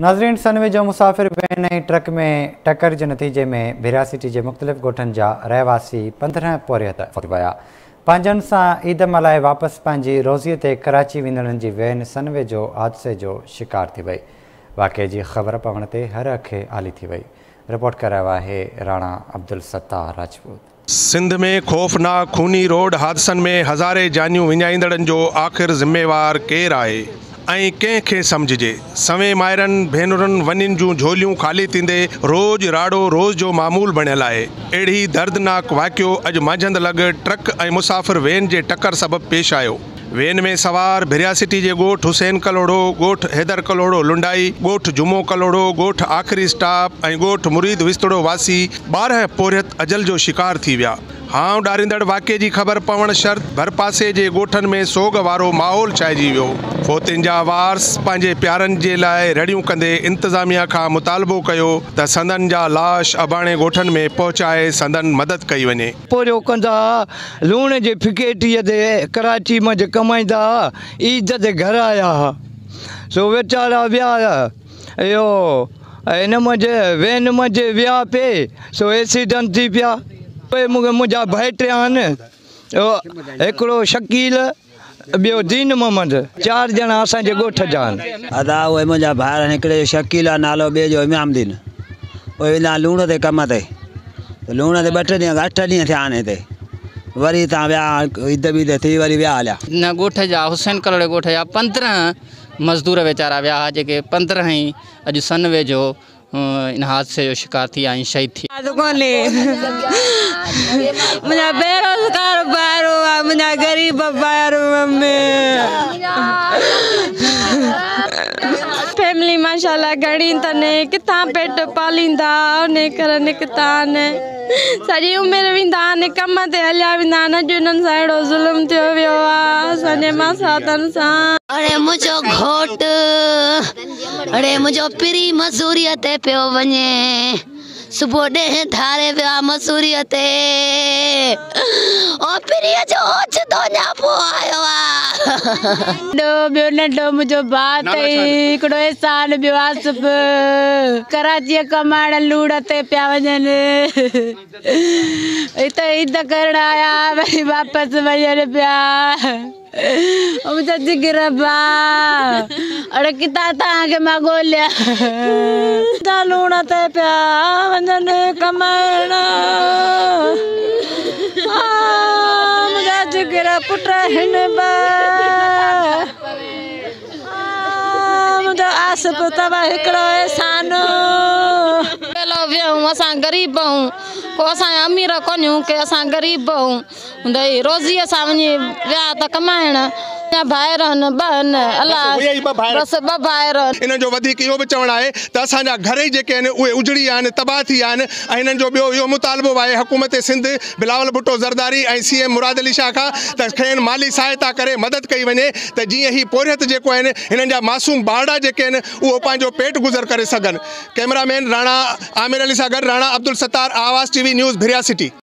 नाज़रीन सनवे जो मुसाफिर वैन ऐं ट्रक में टक्कर जे नतीजे में बिरिया सिटी के मुख़्तलिफ़ गोठनि जा रहवासी 15 पोरियत फौत विया। पंहिंजनि सां ईद मल्हाए वापसि पंहिंजी रोज़ीअ ते कराची वेंदड़नि जी वैन सनवे जो हादसे जो शिकार थी वई। वाक़िए जी ख़बर पवण ते हर अखे आली थी वई। रिपोर्ट करायो आहे राणा अब्दुल सत्तार राजपूत। सिंध में खौफनाक खूनी रोड हादसनि में हज़ारे जानियूं विञाईंदड़नि जो आख़िर ज़िम्मेवार केरु आहे ऐं कंहिंखे सम्झिजे। सवें माइरनि भेनरुनि वनियुनि जूं झोलियूं खाली थींदे रोज़ राड़ो रोज़ जो मामूल बणियल आहे। अहिड़ी दर्दनाक वाक़ियो अॼु मंझंदि लॻ ट्रक ऐं मुसाफ़िर वैन जे टक्कर सबबि पेश आयो। वैन में सवार बिरिया सिटी के गोठ हुसैन कलोड़ो, गोठ हैदर कलोड़ो लुंडाई, गोठ जुम्मो कलोड़ो, गोठ आखिरी स्टाप और गोठ मुरीद विस्तड़ो वासी 12 पोरियत अजल जो शिकार थी विया। हाव डारींदड़ वाक़े की खबर पवण शर्त भरपासे के गोठन में सोग वारो माहौल छाइजी वियो। फोतिन जा वारस पांजे प्यारन जे लाए रड़ियूं कंदे इंतजामिया का मुतालबो कयो त संदन जा लाश अबाणे गोठन में पहुंचाए संदन मदद कई वने। पोरियो कंदा लूण जे फिकेटी दे कराची में जे कमाईदा ईद दे घर आया सो वेचारा व्याया यो इन में जे वेन में जे व्या पे सो एक्सीडेंट थी पिया। मुझा भाइट आन शकील बियो दीन मोहम्मद 4 जना असा गोठ जान अदा वो मुझा भार निकले शकील नालो बे जो इमामदीन वो ना लूण ते कम ते लूण ते 8 डी थे आने ते वरी ता व्या ईद भी थी वरी व्या आया ना गोठ जा हुसैन कलोड़े गोठ जा 15 मजदूर बेचारा व्या जे 15 ही अज सनवे जो इन हादसे जो शिकार थी आई शहीद थी। मुझा बेरोजगार बारो मुझा गरीब बारो फैमिली माशाल्लाह घड़ी तने किता पेट पालिंदा ने करने किता ने सारी उम्र विंदा ने कम ते हल्या विंदा न जुनन साड़ो जुल्म थियो वियो आ सने मा सातन सा। अरे मुझो घोट अरे मुझो पिरी मजूरी ते पियो वने सुबह दे धारे व्या मसूरी ते ओ पिरिया जो ओच तो ना पो आयो आ दो बियो न दो मुजो बात है इकडो एसान विवास कराची कमाण लूड़ ते प्यावजन इतो इद करना आया वरी वापस वयर प्या ओ मुझे जिगरबा अरे किता ता के मा गोल्या ता लूण ते प्या वजन कमाण मुझा जिगरा पुटा हिनबा मुझा आस पुतवा एकड़ो एसानो पेलो व्याऊं असा गरीब हूं को असा अमीर कोन्यूं के असा गरीब हूं दई रोजी असा वनी व्या त कमाण भाइरन बहन अल्लाह बस ब भाइरन इन जो वधी कियो बि चवण आहे त असा जा घर ही जेके आहिनि उहे उजड़ी आहिनि तबाह थी आहिनि ऐं इन्हनि जो ॿियो इहो मुतालबो आहे हुकूमत सिंध बिलावल भुट्टो ज़रदारी ऐं A.C.M. मुराद अली शाह खां त खेनि माली सहायता करे मदद कई वञे त जीअं ही पोरियत जेको आहिनि हिननि जा मासूम ॿारड़ा जेके आहिनि उहो पंहिंजो पेट गुज़र करे सघनि। Cameraman Rana Amir Ali Sagar, Rana Abdul Sattar, Awaz TV news, बिरिया सिटी।